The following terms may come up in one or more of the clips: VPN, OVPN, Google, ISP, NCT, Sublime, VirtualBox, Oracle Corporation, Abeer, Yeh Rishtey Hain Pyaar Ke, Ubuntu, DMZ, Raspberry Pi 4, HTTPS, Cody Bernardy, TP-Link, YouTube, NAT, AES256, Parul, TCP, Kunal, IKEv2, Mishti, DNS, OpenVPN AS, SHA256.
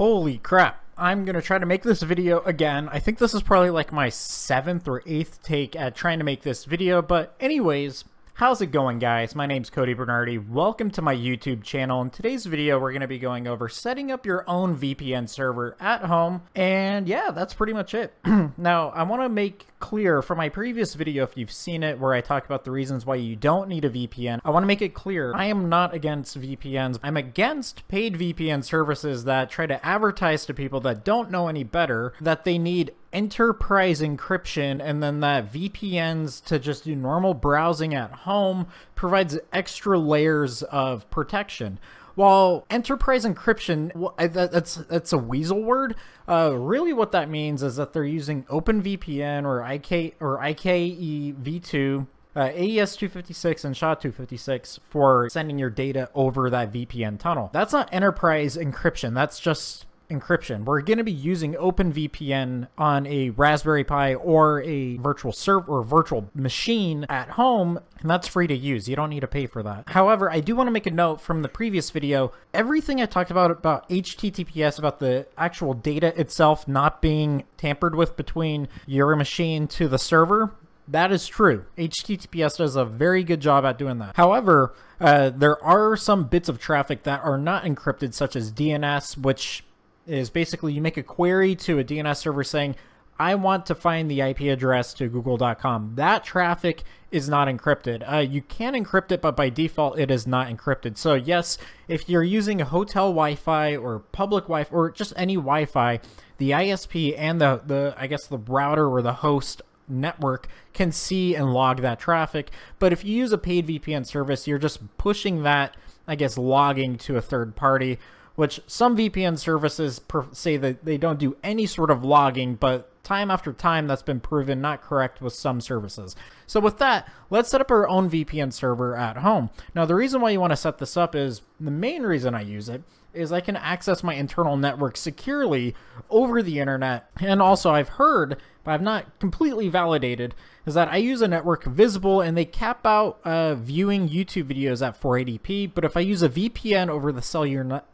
Holy crap, I'm gonna try to make this video again. I think this is probably like my 7th or 8th take at trying to make this video, but anyways, how's it going guys? My name's Cody Bernardy. Welcome to my YouTube channel. In today's video, we're gonna be going over setting up your own VPN server at home. And yeah, that's pretty much it. Now, I wanna make clear from my previous video, if you've seen it, where I talk about the reasons why you don't need a VPN, I wanna make it clear, I am not against VPNs. I'm against paid VPN services that try to advertise to people that don't know any better that they need enterprise encryption, and then that VPNs to just do normal browsing at home provides extra layers of protection. While enterprise encryption, that's a weasel word. Really what that means is that they're using OpenVPN or IKEv2, AES256 and SHA256 for sending your data over that VPN tunnel. That's not enterprise encryption, that's just encryption. We're going to be using OpenVPN on a Raspberry Pi or a virtual server or virtual machine at home, and that's free to use. You don't need to pay for that. However, I do want to make a note from the previous video, everything I talked about HTTPS, about the actual data itself not being tampered with between your machine to the server, that is true. HTTPS does a very good job at doing that. However, there are some bits of traffic that are not encrypted, such as DNS, which is basically you make a query to a DNS server saying, I want to find the IP address to google.com. That traffic is not encrypted. You can encrypt it, but by default, it is not encrypted. So yes, if you're using a hotel Wi-Fi or public Wi-Fi or just any Wi-Fi, the ISP and the router or the host network can see and log that traffic. But if you use a paid VPN service, you're just pushing that, I guess, logging to a third party, which some VPN services say that they don't do any sort of logging, but time after time that's been proven not correct with some services. So with that, let's set up our own VPN server at home. Now the reason why you want to set this up is, the main reason I use it, is I can access my internal network securely over the internet. And also I've heard, but I've not completely validated, is that I use a network visible and they cap out viewing YouTube videos at 480p, but if I use a VPN over the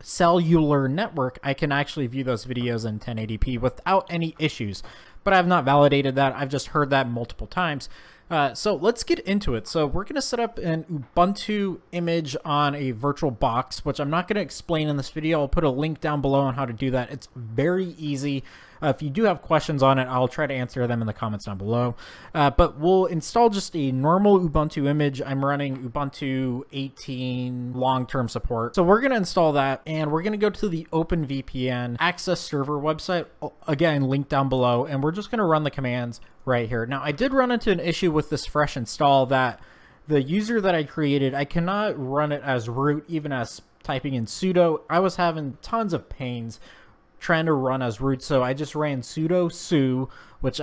cellular network, I can actually view those videos in 1080p without any issues. But I've not validated that, I've just heard that multiple times. So let's get into it. So we're going to set up an Ubuntu image on a VirtualBox, which I'm not going to explain in this video. I'll put a link down below on how to do that. It's very easy. If you do have questions on it, I'll try to answer them in the comments down below. But we'll install just a normal Ubuntu image. I'm running Ubuntu 18 long-term support. So we're going to install that, and we're going to go to the OpenVPN access server website. Again, link down below, and we're just going to run the commands right here. Now I did run into an issue with this fresh install that the user that I created, I cannot run it as root, even as typing in sudo. I was having tons of pains trying to run as root, so I just ran sudo su, which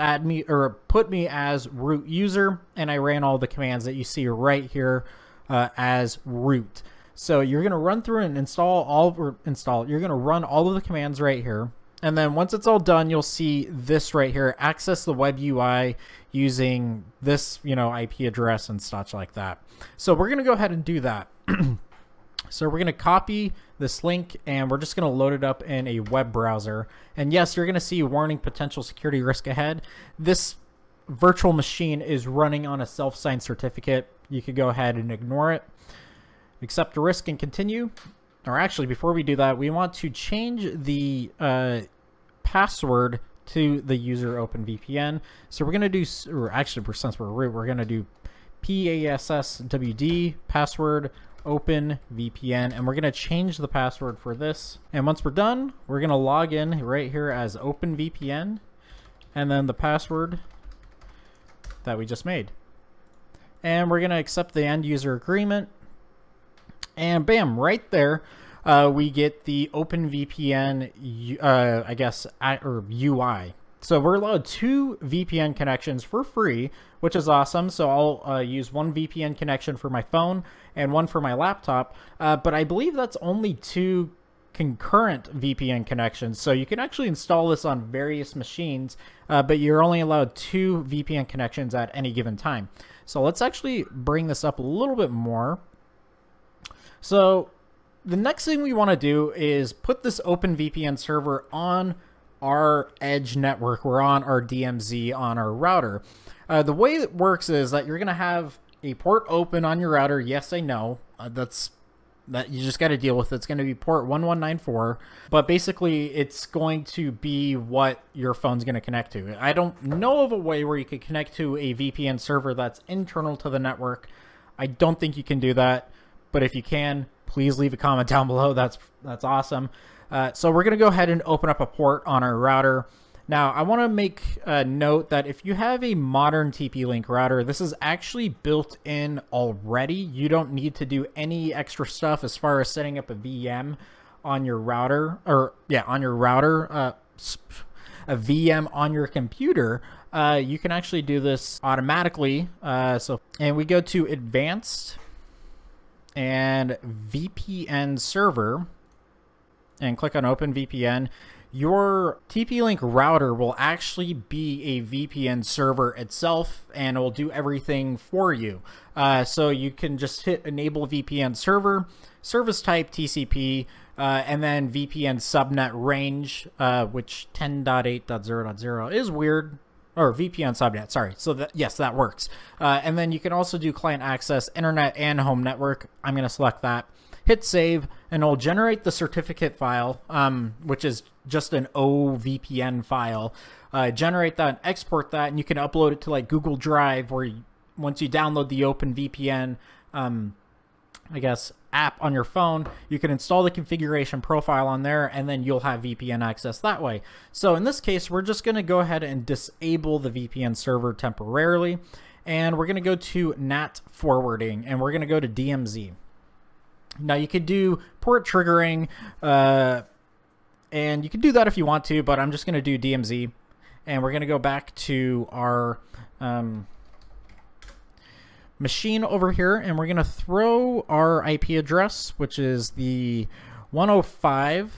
put me as root user, and I ran all the commands that you see right here as root. So you're gonna run through and you're gonna run all of the commands right here. And then once it's all done, you'll see this right here, access the web UI using this, you know, IP address and such like that. So we're going to go ahead and do that. So we're going to copy this link and we're just going to load it up in a web browser. And yes, you're going to see warning, potential security risk ahead. This virtual machine is running on a self-signed certificate. You could go ahead and ignore it, accept the risk and continue. Or actually, before we do that, we want to change the password to the user OpenVPN. So we're going to do, or actually, since we're root, we're going to do passwd password OpenVPN, and we're going to change the password for this. And once we're done, we're going to log in right here as OpenVPN, and then the password that we just made. And we're going to accept the end user agreement. And bam, right there, we get the OpenVPN, UI. So we're allowed 2 VPN connections for free, which is awesome. So I'll use one VPN connection for my phone and one for my laptop. But I believe that's only 2 concurrent VPN connections. So you can actually install this on various machines, but you're only allowed 2 VPN connections at any given time. So let's actually bring this up a little bit more. So the next thing we want to do is put this OpenVPN server on our edge network. We're on our DMZ on our router. The way it works is that you're going to have a port open on your router. Yes, I know that you just got to deal with it. It's going to be port 1194, but basically it's going to be what your phone's going to connect to. I don't know of a way where you could connect to a VPN server that's internal to the network. I don't think you can do that, but if you can, please leave a comment down below. That's awesome. So we're going to go ahead and open up a port on our router. Now, I want to make a note that if you have a modern TP-Link router, this is actually built in already. You don't need to do any extra stuff as far as setting up a VM on your router, or yeah, on your router, a VM on your computer. You can actually do this automatically. And we go to advanced and VPN server and click on OpenVPN. Your TP-Link router will actually be a VPN server itself, and it will do everything for you. So you can just hit enable VPN server, service type TCP, and then VPN subnet range, which 10.8.0.0 is weird, or VPN subnet, sorry. So that, yes, that works. And then you can also do client access, internet, and home network. I'm gonna select that. Hit save, and it'll generate the certificate file, which is just an OVPN file. Generate that and export that, and you can upload it to like Google Drive, where you, once you download the OpenVPN, I guess, app on your phone, you can install the configuration profile on there, and then you'll have VPN access that way. So in this case, we're just gonna go ahead and disable the VPN server temporarily, and we're gonna go to NAT forwarding, and we're gonna go to DMZ. Now you could do port triggering, and you can do that if you want to, but I'm just going to do DMZ, and we're going to go back to our machine over here, and we're going to throw our IP address, which is the 105,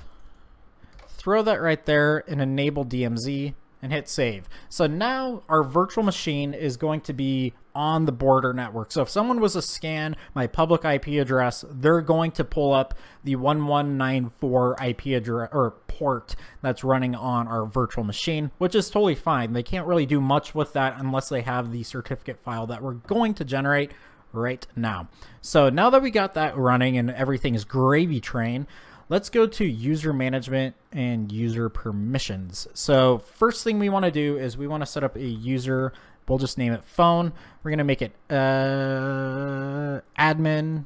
throw that right there and enable DMZ and hit save. So now our virtual machine is going to be on the border network. So if someone was to scan my public IP address, they're going to pull up the 1194 IP address or port that's running on our virtual machine, which is totally fine. They can't really do much with that unless they have the certificate file that we're going to generate right now. So now that we got that running and everything is gravy train, let's go to user management and user permissions. So first thing we want to do is we want to set up a user. We'll just name it phone. We're going to make it admin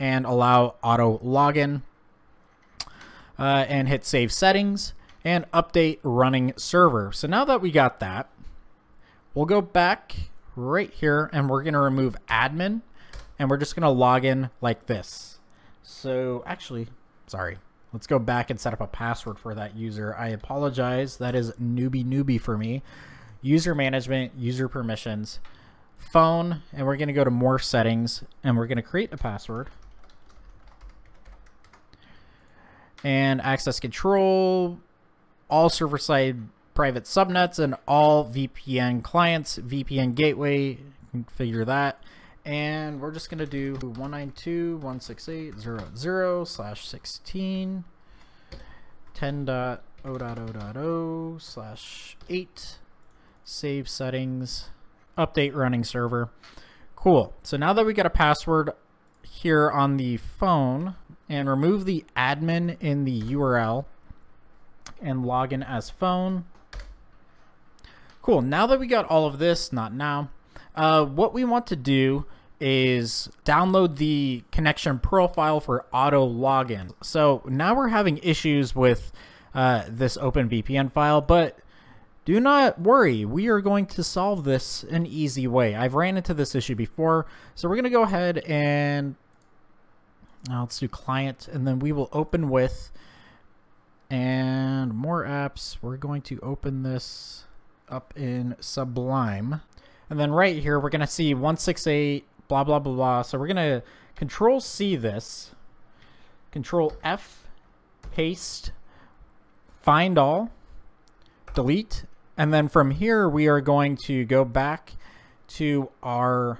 and allow auto login, and hit save settings and update running server. So now that we got that, we'll go back right here and we're going to remove admin, and we're just going to log in like this. So actually, sorry, let's go back and set up a password for that user. I apologize. That is newbie for me. User management, user permissions, phone, and we're going to go to more settings, and we're going to create a password. And access control, all server-side private subnets, and all VPN clients, VPN gateway, configure that. And we're just going to do 192.168.0.0/16, 10.0.0.0/8. Save settings, update running server. Cool. So now that we got a password here on the phone, and remove the admin in the URL and log in as phone. Cool. Now that we got all of this, not now, what we want to do is download the connection profile for auto login. So now we're having issues with this OpenVPN file, but do not worry, we are going to solve this an easy way. I've ran into this issue before, so we're going to go ahead and let's do client, and then we will open with and more apps. We're going to open this up in Sublime, and then right here we're going to see 168 blah blah blah blah. So we're going to control C this, control F, paste, find all, delete. And then from here, we are going to go back to our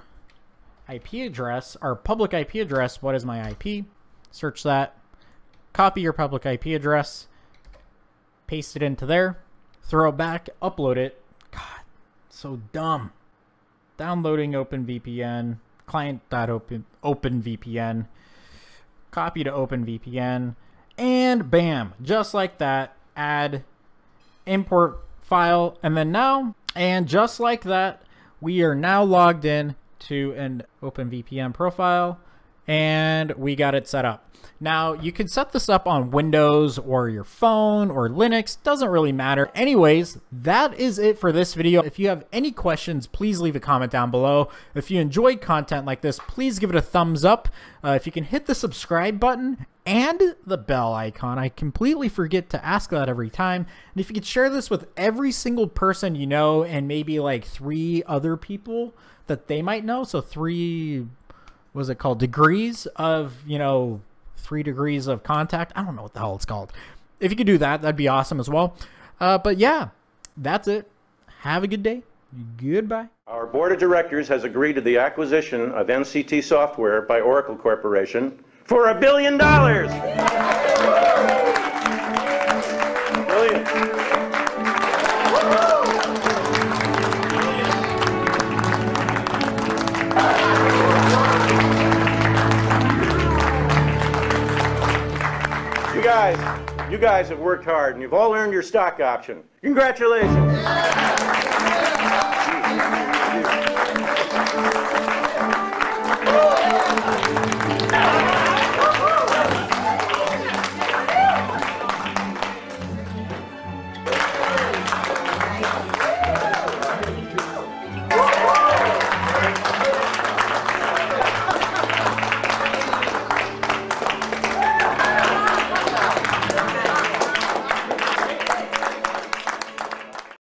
IP address, our public IP address. What is my IP? Search that. copy your public IP address, paste it into there, throw it back, upload it. God, so dumb. Downloading OpenVPN, client.openvpn, copy to OpenVPN, and bam, just like that, add, import file, and then now, and just like that, we are now logged in to an OpenVPN profile, and we got it set up. Now, you can set this up on Windows or your phone or Linux, doesn't really matter. Anyways, that is it for this video. If you have any questions, please leave a comment down below. If you enjoyed content like this, please give it a thumbs up. If you can hit the subscribe button and the bell icon, I completely forget to ask that every time. And if you could share this with every single person you know and maybe like 3 other people that they might know, so 3, what's it called, degrees of, you know, 3 degrees of contact. I don't know what the hell it's called. If you could do that, that'd be awesome as well. But yeah, that's it. Have a good day. Goodbye. Our board of directors has agreed to the acquisition of NCT software by Oracle Corporation for $1 billion. Brilliant. You guys have worked hard, and you've all earned your stock option. Congratulations.